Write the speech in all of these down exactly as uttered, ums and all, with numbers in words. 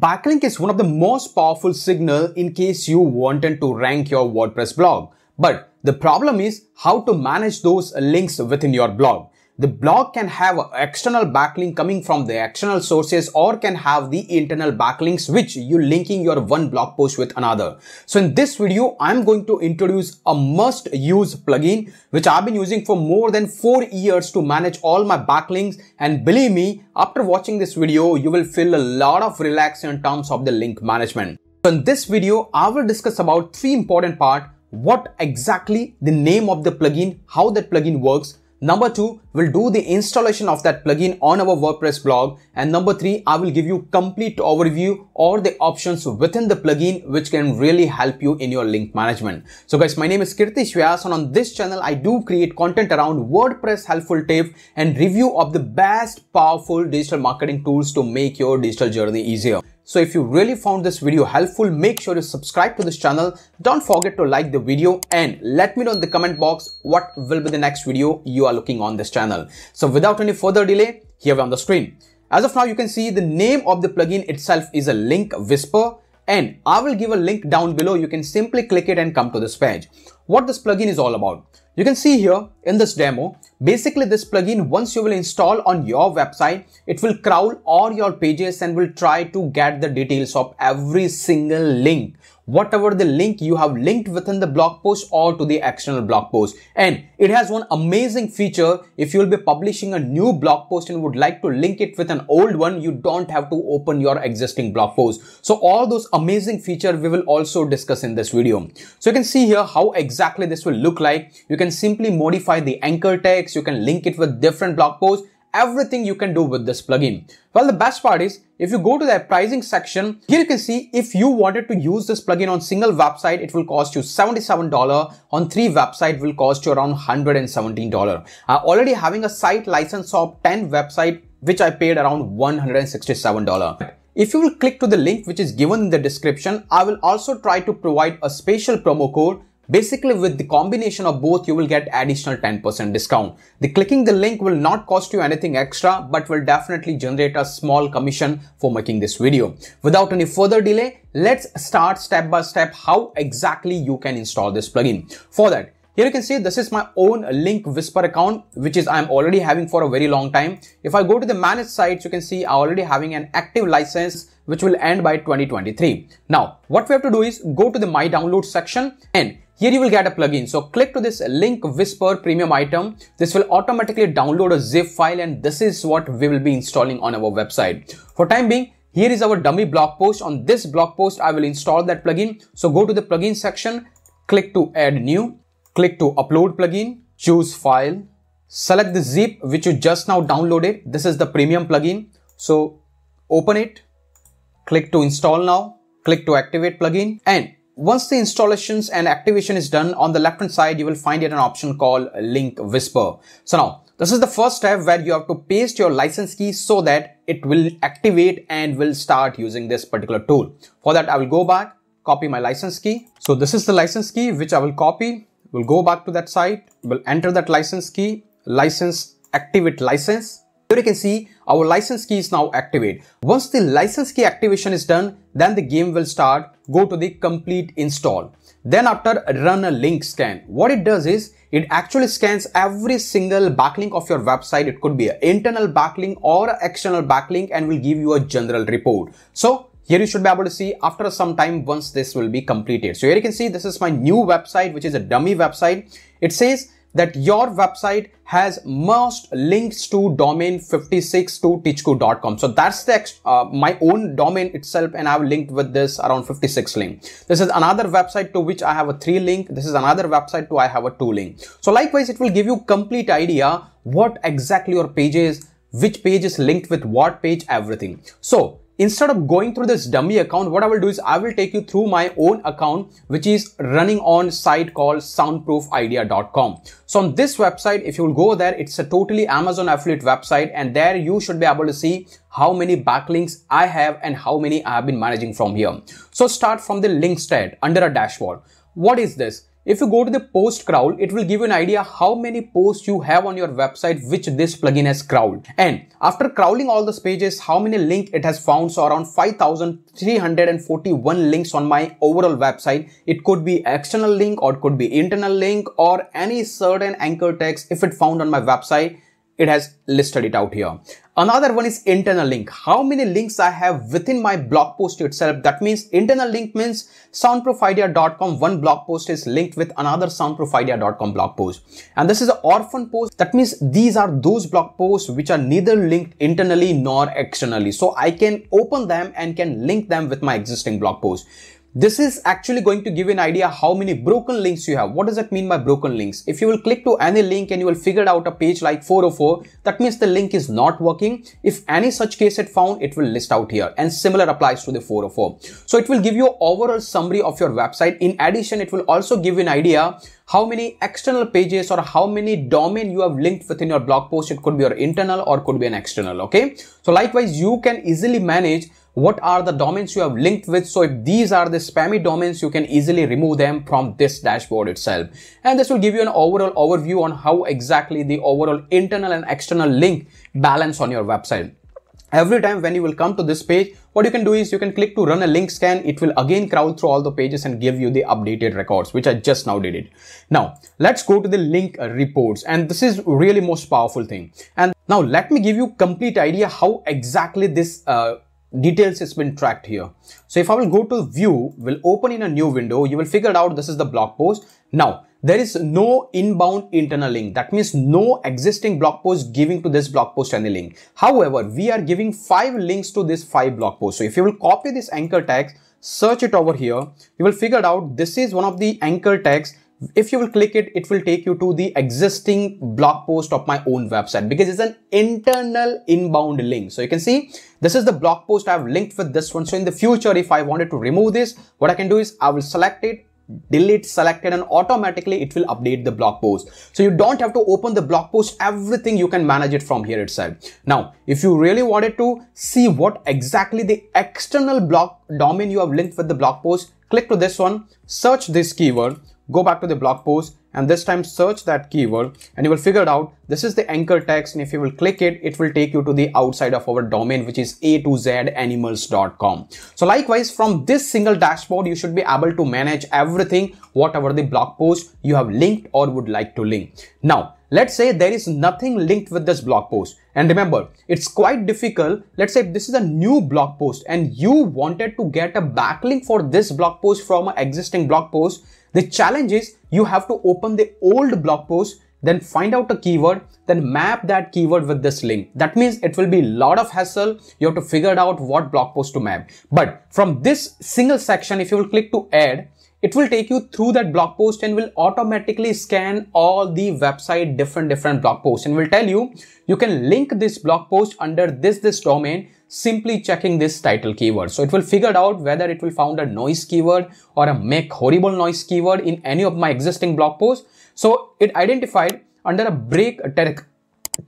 Backlink is one of the most powerful signal in case you wanted to rank your WordPress blog. But the problem is how to manage those links within your blog. The blog can have an external backlink coming from the external sources or can have the internal backlinks which you linking your one blog post with another. So in this video, I'm going to introduce a must use plugin which I've been using for more than four years to manage all my backlinks. And believe me, after watching this video, you will feel a lot of relaxation in terms of the link management. So in this video, I will discuss about three important parts. What exactly the name of the plugin, how that plugin works. Number two, we'll do the installation of that plugin on our WordPress blog. And number three, I will give you complete overview or the options within the plugin, which can really help you in your link management. So guys, my name is Kirtish Vyas and on this channel, I do create content around WordPress helpful tips and review of the best powerful digital marketing tools to make your digital journey easier. So if you really found this video helpful, make sure you subscribe to this channel. Don't forget to like the video and let me know in the comment box what will be the next video you are looking on this channel. So without any further delay, here we are on the screen. As of now, you can see the name of the plugin itself is a Link Whisper and I will give a link down below. You can simply click it and come to this page. What this plugin is all about. You can see here in this demo, basically this plugin, once you will install on your website, it will crawl all your pages and will try to get the details of every single link, whatever the link you have linked within the blog post or to the external blog post. And it has one amazing feature. If you will be publishing a new blog post and would like to link it with an old one, you don't have to open your existing blog post. So all those amazing features we will also discuss in this video. So you can see here how exactly this will look like. You can simply modify the anchor text, you can link it with different blog posts, everything you can do with this plugin. Well, the best part is if you go to the pricing section, here you can see if you wanted to use this plugin on single website, it will cost you seventy-seven dollars. On three websites will cost you around one hundred seventeen dollars. I already having a site license of ten website, which I paid around one hundred sixty-seven dollars. If you will click to the link, which is given in the description, I will also try to provide a special promo code. Basically, with the combination of both, you will get additional ten percent discount. The clicking the link will not cost you anything extra, but will definitely generate a small commission for making this video. Without any further delay, let's start step by step how exactly you can install this plugin. For that, here you can see this is my own Link Whisper account, which is I'm already having for a very long time. If I go to the manage sites, you can see I'm already having an active license, which will end by twenty twenty-three. Now, what we have to do is go to the My Download section and here you will get a plugin. So click to this Link Whisper premium item. This will automatically download a zip file and this is what we will be installing on our website. For time being, here is our dummy blog post. On this blog post, I will install that plugin. So go to the plugin section, click to add new, click to upload plugin, choose file, select the zip which you just now downloaded. This is the premium plugin. So open it, click to install now, click to activate plugin, and once the installations and activation is done, on the left hand side, you will find it an option called Link Whisper. So now this is the first step where you have to paste your license key so that it will activate and will start using this particular tool. For that, I will go back, copy my license key. So this is the license key, which I will copy. We'll go back to that site. We'll enter that license key, license, activate license. Here you can see our license key is now activated. Once the license key activation is done, then the game will start. Go to the complete install. Then after, run a link scan. What it does is it actually scans every single backlink of your website. It could be an internal backlink or an external backlink and will give you a general report. So here you should be able to see after some time once this will be completed. So here you can see this is my new website, which is a dummy website. It says that your website has most links to domain fifty-six to tichku dot com. So that's the uh, my own domain itself and I've linked with this around fifty-six link. This is another website to which I have a three link. This is another website to I have a two link. So likewise, it will give you complete idea what exactly your page is, which page is linked with what page, everything. So instead of going through this dummy account, what I will do is I will take you through my own account, which is running on site called soundproof idea dot com. So on this website, if you will go there, it's a totally Amazon affiliate website and there you should be able to see how many backlinks I have and how many I have been managing from here. So start from the link stat under a dashboard. What is this? If you go to the post crawl, it will give you an idea how many posts you have on your website which this plugin has crawled. And after crawling all these pages, how many links it has found. So around five thousand three hundred forty-one links on my overall website. It could be external link or it could be internal link or any certain anchor text. If it found on my website, it has listed it out here. Another one is internal link. How many links I have within my blog post itself. That means internal link means sound proof idea dot com. One blog post is linked with another sound proof idea dot com blog post. And this is an orphan post. That means these are those blog posts which are neither linked internally nor externally. So I can open them and can link them with my existing blog post. This is actually going to give you an idea how many broken links you have. What does that mean by broken links? If you will click to any link and you will figure out a page like four oh four, that means the link is not working. If any such case it found, it will list out here, and similar applies to the four oh four. So it will give you overall summary of your website. In addition, it will also give you an idea how many external pages or how many domain you have linked within your blog post. It could be your internal or could be an external. Okay. So likewise, you can easily manage what are the domains you have linked with. So if these are the spammy domains, you can easily remove them from this dashboard itself. And this will give you an overall overview on how exactly the overall internal and external link balance on your website. Every time when you will come to this page, what you can do is you can click to run a link scan. It will again crawl through all the pages and give you the updated records, which I just now did it. Now, let's go to the link reports. And this is really most powerful thing. And now let me give you complete idea how exactly this uh, details has been tracked here. So if I will go to view, will open in a new window, you will figure out this is the blog post. Now, there is no inbound internal link. That means no existing blog post giving to this blog post any link. However, we are giving five links to this five blog posts. So if you will copy this anchor text, search it over here, you will figure out this is one of the anchor texts. If you will click it, it will take you to the existing blog post of my own website because it's an internal inbound link. So you can see this is the blog post I've linked with this one. So in the future, if I wanted to remove this, what I can do is I will select it, delete selected, and automatically it will update the blog post. So you don't have to open the blog post. Everything you can manage it from here itself. Now, if you really wanted to see what exactly the external blog domain you have linked with the blog post, click to this one, search this keyword, go back to the blog post, and this time search that keyword, and you will figure it out. This is the anchor text, and if you will click it, it will take you to the outside of our domain, which is a two z animals dot com. So likewise, from this single dashboard, you should be able to manage everything, whatever the blog post you have linked or would like to link. Now, let's say there is nothing linked with this blog post. And remember, it's quite difficult. Let's say this is a new blog post and you wanted to get a backlink for this blog post from an existing blog post. The challenge is you have to open the old blog post, then find out a keyword, then map that keyword with this link. That means it will be a lot of hassle. You have to figure out what blog post to map. But from this single section, if you will click to add, it will take you through that blog post and will automatically scan all the website different different blog posts and will tell you, you can link this blog post under this this domain, simply checking this title keyword. So it will figure out whether it will found a noise keyword or a make horrible noise keyword in any of my existing blog posts. So it identified under a break attack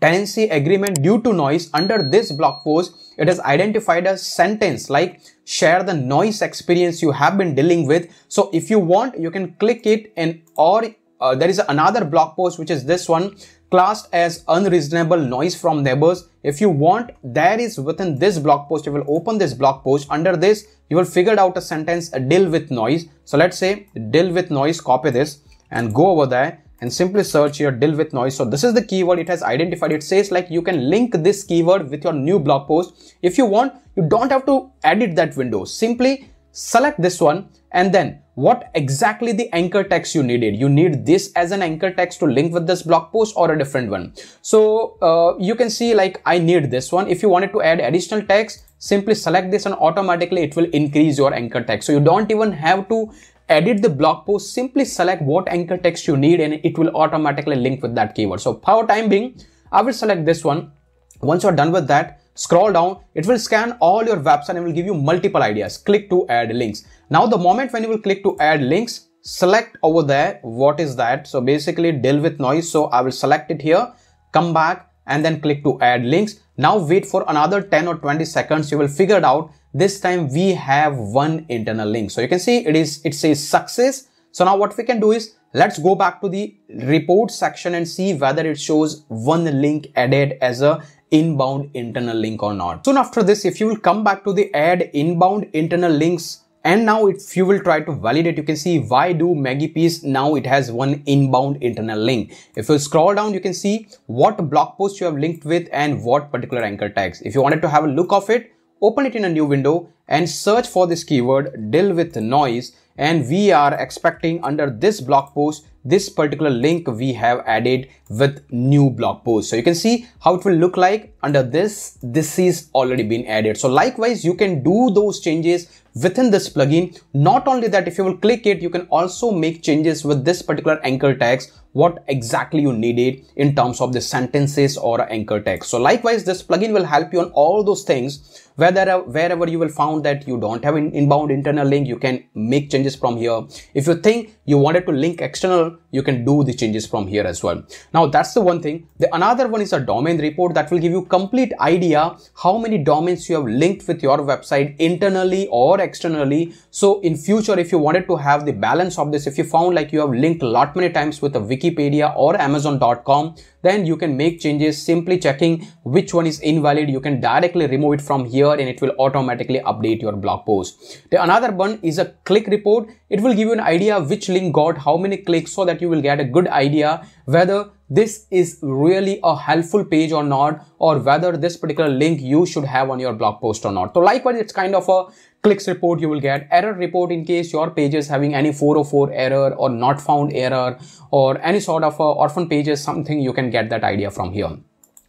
tenancy agreement due to noise. Under this blog post, it has identified a sentence like share the noise experience you have been dealing with. So if you want, you can click it, and or uh, there is another blog post which is this one, classed as unreasonable noise from neighbors. If you want, there is within this blog post, you will open this blog post. Under this, you will figure out a sentence, a deal with noise. So let's say deal with noise, copy this and go over there and simply search here deal with noise. So this is the keyword it has identified. It says like you can link this keyword with your new blog post. If you want, you don't have to edit that window. Simply select this one, and then what exactly the anchor text you needed. You need this as an anchor text to link with this blog post or a different one. So uh, you can see like I need this one. If you wanted to add additional text, simply select this and automatically it will increase your anchor text. So you don't even have to edit the blog post, simply select what anchor text you need and it will automatically link with that keyword. So for time being, I will select this one. Once you're done with that, scroll down, it will scan all your website and will give you multiple ideas. Click to add links. Now the moment when you will click to add links, select over there, what is that? So basically deal with noise. So I will select it here, come back and then click to add links. Now wait for another ten or twenty seconds. You will figure it out. This time we have one internal link. So you can see it is, it says success. So now what we can do is Let's go back to the report section and see whether it shows one link added as a inbound internal link or not. Soon after this, if you will come back to the add inbound internal links, and now if you will try to validate, you can see why do MaggiePeas now it has one inbound internal link. If you scroll down, you can see what blog post you have linked with and what particular anchor tags. If you wanted to have a look of it, open it in a new window and search for this keyword deal with noise, and we are expecting under this blog post this particular link we have added with new blog post. So you can see how it will look like under this, this is already been added. So likewise, you can do those changes within this plugin. Not only that, if you will click it, you can also make changes with this particular anchor tags, what exactly you needed in terms of the sentences or anchor tags. So likewise, this plugin will help you on all those things. Whether wherever you will found that you don't have an inbound internal link, you can make changes from here. If you think you wanted to link external, you can do the changes from here as well. Now that's the one thing. The another one is a domain report that will give you complete idea how many domains you have linked with your website internally or externally. So in future, if you wanted to have the balance of this, if you found like you have linked a lot many times with a Wikipedia or Amazon dot com, then you can make changes simply checking which one is invalid. You can directly remove it from here and it will automatically update your blog post. The another one is a click report. It will give you an idea which link got how many clicks so that you will get a good idea whether this is really a helpful page or not, or whether this particular link you should have on your blog post or not. So likewise, it's kind of a clicks report you will get, error report in case your page is having any four oh four error or not found error or any sort of a orphan pages, something you can get that idea from here.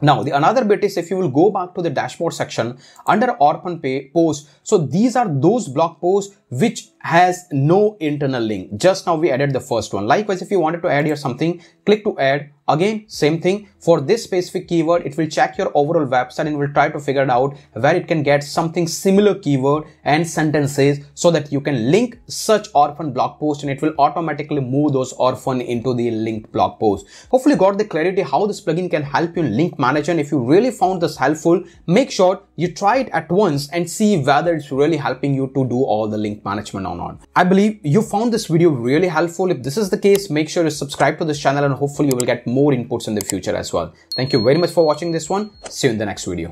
Now the another bit is if you will go back to the dashboard section under orphan pay post. So these are those blog posts which has no internal link. Just now we added the first one. Likewise, if you wanted to add here something, click to add. Again, same thing for this specific keyword. It will check your overall website and will try to figure it out where it can get something similar keyword and sentences so that you can link such orphan blog post, and it will automatically move those orphan into the linked blog post. Hopefully you got the clarity how this plugin can help you in link manager. And if you really found this helpful, make sure you try it at once and see whether it's really helping you to do all the link management or not. I believe you found this video really helpful. If this is the case, make sure you subscribe to this channel and hopefully you will get more more inputs in the future as well. Thank you very much for watching this one. See you in the next video.